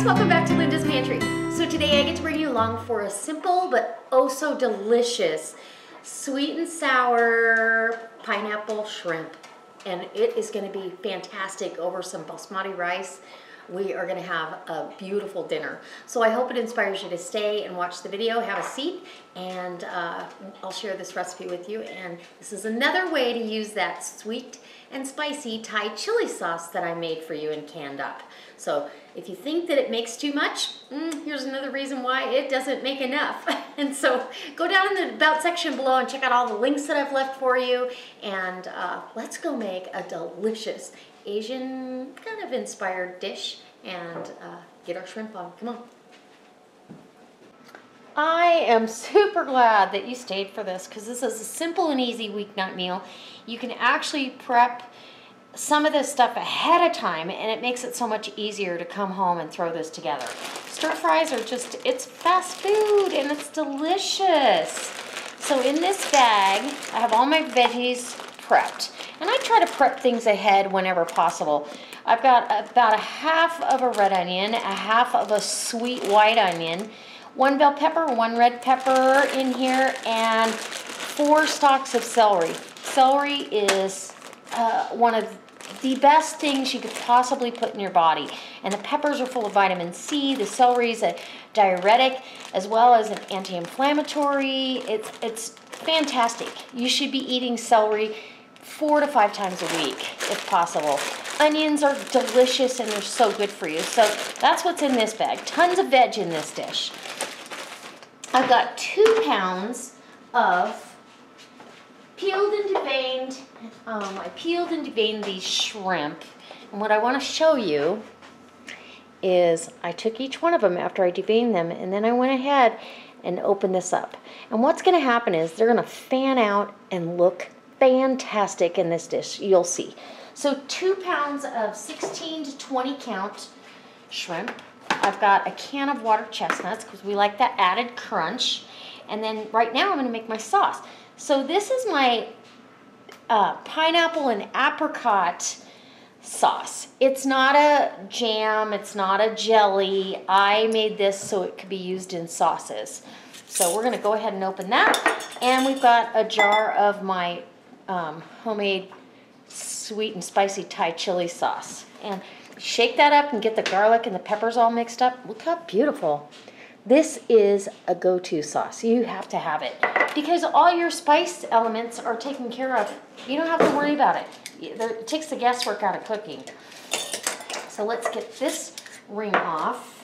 guys, welcome back to Linda's Pantry. So today I get to bring you along for a simple but oh so delicious sweet and sour pineapple shrimp. And it is going to be fantastic over some basmati rice. We are going to have a beautiful dinner. So I hope it inspires you to stay and watch the video, have a seat, and I'll share this recipe with you. And this is another way to use that sweet and spicy Thai chili sauce that I made for you and canned up. So if you think that it makes too much, here's another reason why it doesn't make enough. And so go down in the About section below and check out all the links that I've left for you. And let's go make a delicious Asian kind of inspired dish and get our shrimp on. Come on. I am super glad that you stayed for this because this is a simple and easy weeknight meal. You can actually prep some of this stuff ahead of time and it makes it so much easier to come home and throw this together. Stir fries are just, it's fast food and it's delicious. So in this bag, I have all my veggies prepped. And I try to prep things ahead whenever possible. I've got about a half of a red onion, a half of a sweet white onion, one bell pepper, one red pepper in here, and four stalks of celery. Celery is one of the best things you could possibly put in your body. And the peppers are full of vitamin C, the celery is a diuretic, as well as an anti-inflammatory. It's fantastic. You should be eating celery 4 to 5 times a week, if possible. Onions are delicious and they're so good for you. So that's what's in this bag. Tons of veg in this dish. I've got 2 pounds of peeled and deveined. I peeled and deveined these shrimp. And what I want to show you is I took each one of them after I deveined them and then I went ahead and opened this up. And what's going to happen is they're going to fan out and look fantastic in this dish, you'll see. So 2 pounds of 16 to 20 count shrimp. I've got a can of water chestnuts because we like that added crunch. And then right now I'm going to make my sauce. So this is my pineapple and apricot sauce. It's not a jam, it's not a jelly. I made this so it could be used in sauces. So we're going to go ahead and open that. And we've got a jar of my homemade sweet and spicy Thai chili sauce. And shake that up and get the garlic and the peppers all mixed up. Look how beautiful. This is a go-to sauce. You have to have it because all your spice elements are taken care of. You don't have to worry about it. It takes the guesswork out of cooking. So let's get this ring off.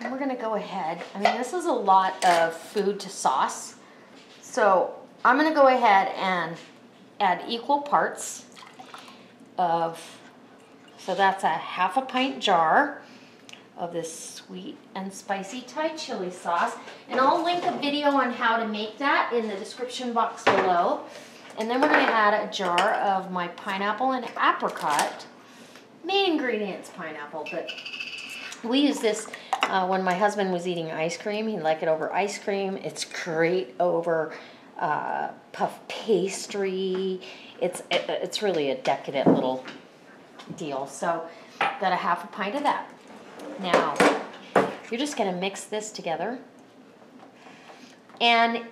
And we're going to go ahead. I mean, this is a lot of food to sauce. So I'm going to go ahead and add equal parts of, so that's a half a pint jar of this sweet and spicy Thai chili sauce. And I'll link a video on how to make that in the description box below. And then we're going to add a jar of my pineapple and apricot. Main ingredients, pineapple, but we use this when my husband was eating ice cream. He'd like it over ice cream. It's great over puff pastry. It's really a decadent little deal. So got a half a pint of that. Now you're just going to mix this together, and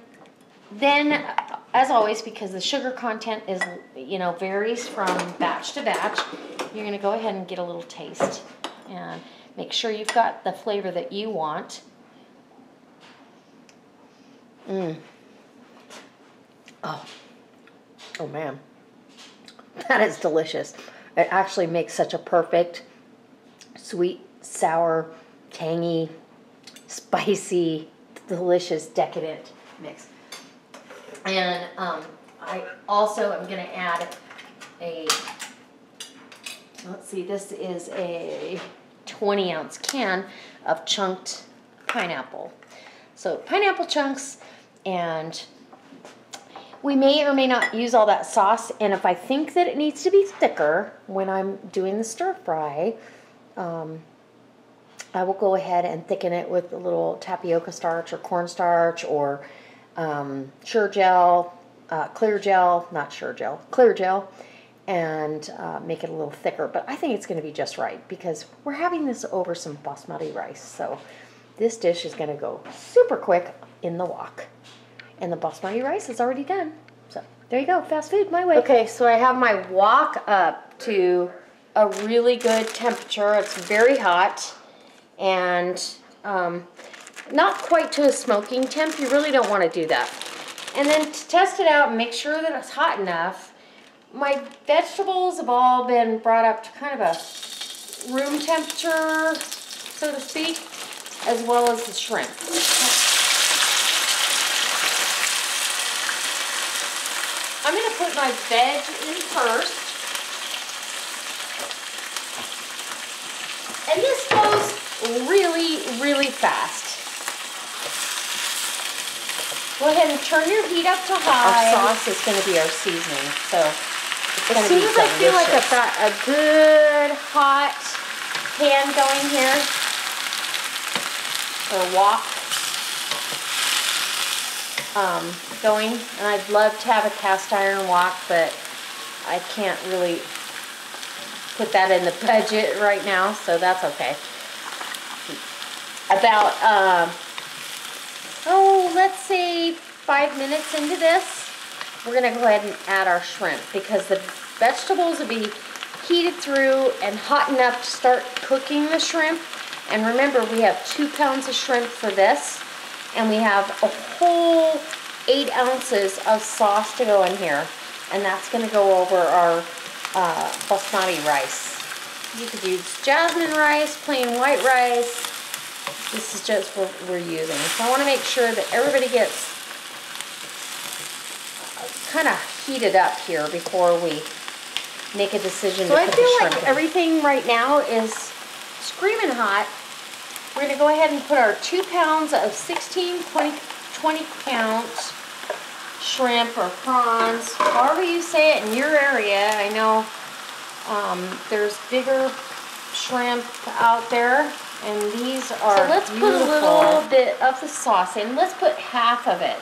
then as always, because the sugar content is, you know, varies from batch to batch, you're going to go ahead and get a little taste and make sure you've got the flavor that you want. Oh man, that is delicious. It actually makes such a perfect sweet, sour, tangy, spicy, delicious, decadent mix. And I also am going to add a, let's see, this is a 20 ounce can of chunked pineapple. So pineapple chunks, and we may or may not use all that sauce, and if I think that it needs to be thicker when I'm doing the stir fry, I will go ahead and thicken it with a little tapioca starch or cornstarch or clear gel, clear gel, and make it a little thicker. But I think it's going to be just right because we're having this over some basmati rice. So this dish is going to go super quick in the wok. And the basmati rice is already done. So there you go, fast food my way. Okay, so I have my wok up to a really good temperature. It's very hot and not quite to a smoking temp. You really don't want to do that. And then to test it out and make sure that it's hot enough, my vegetables have all been brought up to kind of a room temperature, so to speak, as well as the shrimp. I'm going to put my veg in first. And this goes really, really fast. Go ahead and turn your heat up to high. Our sauce is going to be our seasoning, so it's going to be delicious. As soon as I feel like I've got a good hot pan going here, or wok going, and I'd love to have a cast iron wok, but I can't really put that in the budget right now, so that's okay. About, let's say 5 minutes into this, we're going to go ahead and add our shrimp because the vegetables will be heated through and hot enough to start cooking the shrimp. And remember, we have 2 pounds of shrimp for this, and we have a whole 8 ounces of sauce to go in here, and that's going to go over our basmati rice. You could use jasmine rice, plain white rice. This is just what we're using. So I want to make sure that everybody gets kind of heated up here before we make a decision to put the shrimp in. So I feel like everything right now is screaming hot. We're going to go ahead and put our 2 pounds of 16, 20 count shrimp or prawns, however you say it in your area. I know there's bigger shrimp out there. And these are so let's beautiful. Put a little bit of the sauce in. Let's put half of it.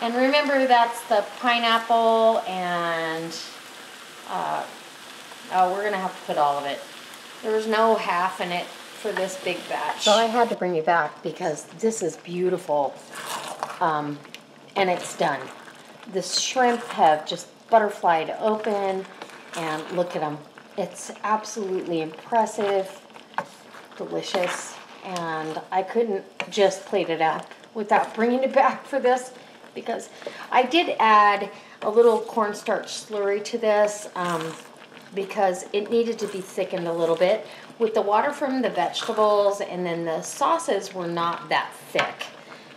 And remember, that's the pineapple and... oh, we're going to have to put all of it. There's no half in it for this big batch. Well, I had to bring you back because this is beautiful. And it's done. The shrimp have just butterflied open. And look at them. It's absolutely impressive, delicious, and I couldn't just plate it up without bringing it back for this because I did add a little cornstarch slurry to this because it needed to be thickened a little bit. With the water from the vegetables and then the sauces were not that thick.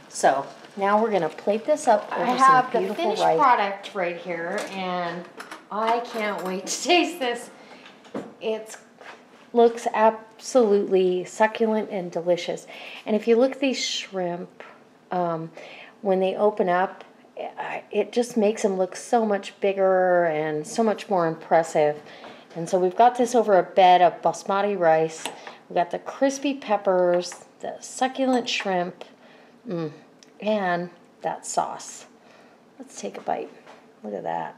So now we're going to plate this up. I have the finished product right here, and I can't wait to taste this. It looks absolutely succulent and delicious. And if you look at these shrimp, when they open up, it just makes them look so much bigger and so much more impressive. And so we've got this over a bed of basmati rice. We've got the crispy peppers, the succulent shrimp, and that sauce. Let's take a bite. Look at that.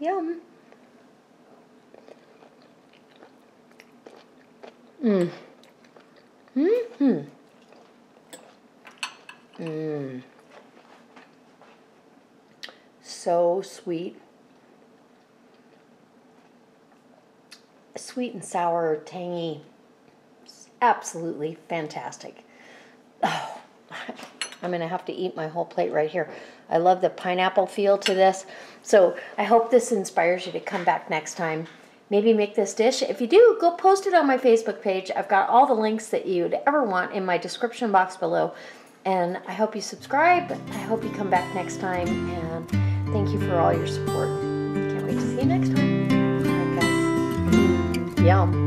Yum. So sweet. Sweet and sour, tangy. Absolutely fantastic. Oh, I'm going to have to eat my whole plate right here. I love the pineapple feel to this. So I hope this inspires you to come back next time. Maybe make this dish. If you do, go post it on my Facebook page. I've got all the links that you'd ever want in my description box below. And I hope you subscribe. I hope you come back next time. And thank you for all your support. Can't wait to see you next time. All right, guys. Yum.